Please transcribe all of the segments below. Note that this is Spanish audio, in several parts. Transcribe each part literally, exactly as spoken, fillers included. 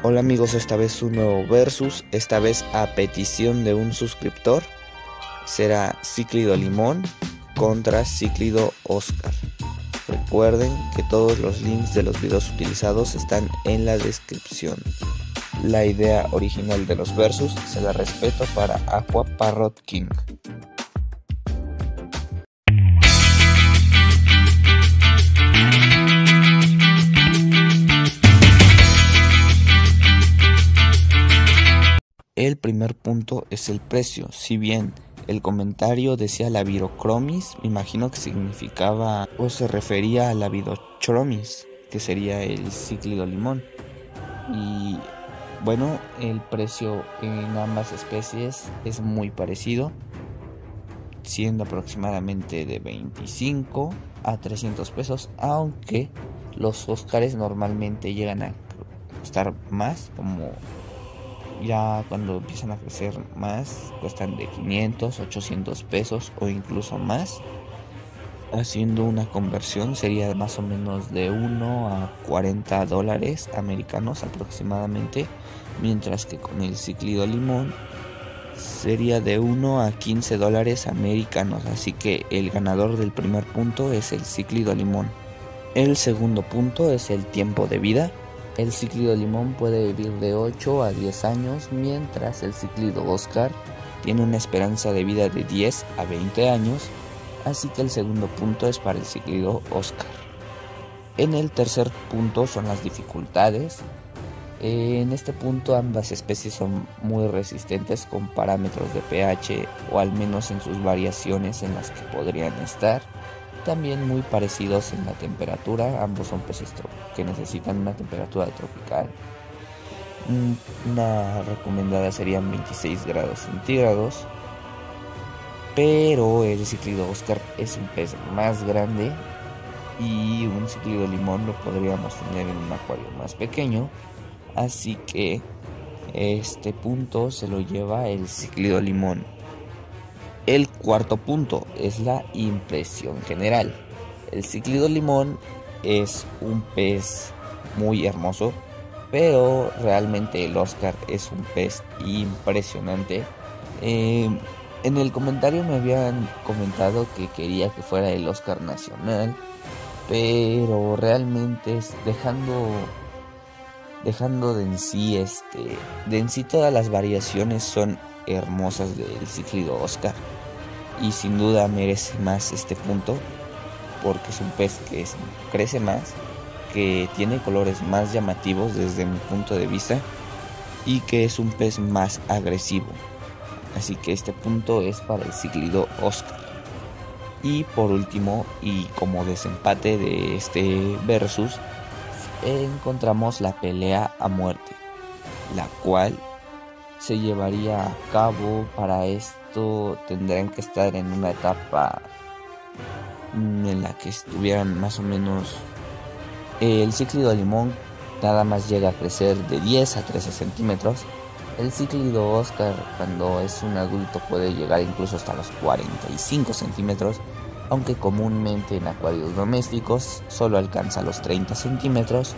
Hola amigos, esta vez un nuevo versus, esta vez a petición de un suscriptor. Será Cíclido Limón contra Cíclido Oscar. Recuerden que todos los links de los videos utilizados están en la descripción. La idea original de los versus se la respeto para Aqua Parrot King. El primer punto es el precio. Si bien el comentario decía Labidochromis, me imagino que significaba o se refería a Labidochromis, que sería el Cíclido Limón. Y bueno, el precio en ambas especies es muy parecido, siendo aproximadamente de veinticinco a trescientos pesos, aunque los Oscars normalmente llegan a costar más, como ya cuando empiezan a crecer más, cuestan de quinientos, ochocientos pesos o incluso más. Haciendo una conversión sería más o menos de uno a cuarenta dólares americanos aproximadamente. Mientras que con el Cíclido Limón sería de uno a quince dólares americanos. Así que el ganador del primer punto es el Cíclido Limón. El segundo punto es el tiempo de vida. El Cíclido Limón puede vivir de ocho a diez años, mientras el Cíclido Oscar tiene una esperanza de vida de diez a veinte años, así que el segundo punto es para el Cíclido Oscar. En el tercer punto son las dificultades. En este punto ambas especies son muy resistentes con parámetros de pH, o al menos en sus variaciones en las que podrían estar. También muy parecidos en la temperatura, ambos son peces que necesitan una temperatura tropical. Una recomendada serían veintiséis grados centígrados, pero el Cíclido Oscar es un pez más grande y un Cíclido Limón lo podríamos tener en un acuario más pequeño, así que este punto se lo lleva el Cíclido Limón. El cuarto punto es la impresión general. El Cíclido Limón es un pez muy hermoso, pero realmente el Oscar es un pez impresionante. Eh, en el comentario me habían comentado que quería que fuera el Oscar nacional, pero realmente dejando, dejando de en sí, este, de en sí todas las variaciones son hermosas del Cíclido Oscar. Y sin duda merece más este punto, porque es un pez que es, crece más, que tiene colores más llamativos desde mi punto de vista y que es un pez más agresivo. Así que este punto es para el Cíclido Oscar. Y por último, y como desempate de este versus, encontramos la pelea a muerte, la cual se llevaría a cabo. Para esto tendrán que estar en una etapa en la que estuvieran más o menos. El Cíclido Limón nada más llega a crecer de diez a trece centímetros. El Cíclido Oscar, cuando es un adulto, puede llegar incluso hasta los cuarenta y cinco centímetros, aunque comúnmente en acuarios domésticos solo alcanza los treinta centímetros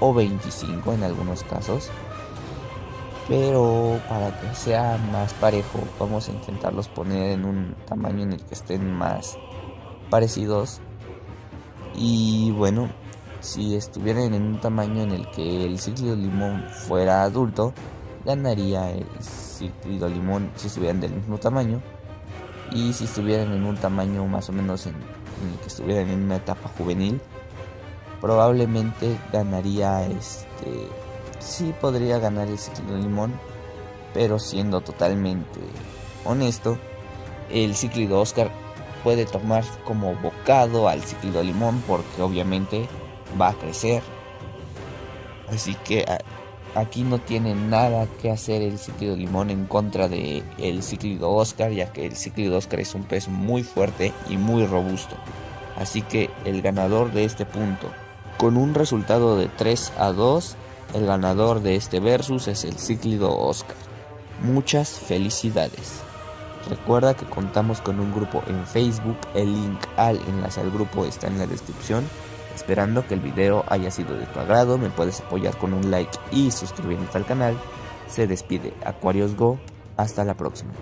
o veinticinco en algunos casos. Pero para que sea más parejo, vamos a intentarlos poner en un tamaño en el que estén más parecidos. Y bueno, si estuvieran en un tamaño en el que el Cíclido Limón fuera adulto, ganaría el Cíclido Limón si estuvieran del mismo tamaño. Y si estuvieran en un tamaño más o menos en, en el que estuvieran en una etapa juvenil, probablemente ganaría este... sí podría ganar el Cíclido Limón, pero siendo totalmente honesto, el Cíclido Oscar puede tomar como bocado al Cíclido Limón, porque obviamente va a crecer. Así que aquí no tiene nada que hacer el Cíclido Limón en contra de el Cíclido Oscar, ya que el Cíclido Oscar es un pez muy fuerte y muy robusto. Así que el ganador de este punto, con un resultado de tres a dos, el ganador de este versus es el Cíclido Oscar. Muchas felicidades. Recuerda que contamos con un grupo en Facebook, el link al enlace al grupo está en la descripción. Esperando que el video haya sido de tu agrado, me puedes apoyar con un like y suscribiéndote al canal. Se despide Acuarios Go, hasta la próxima.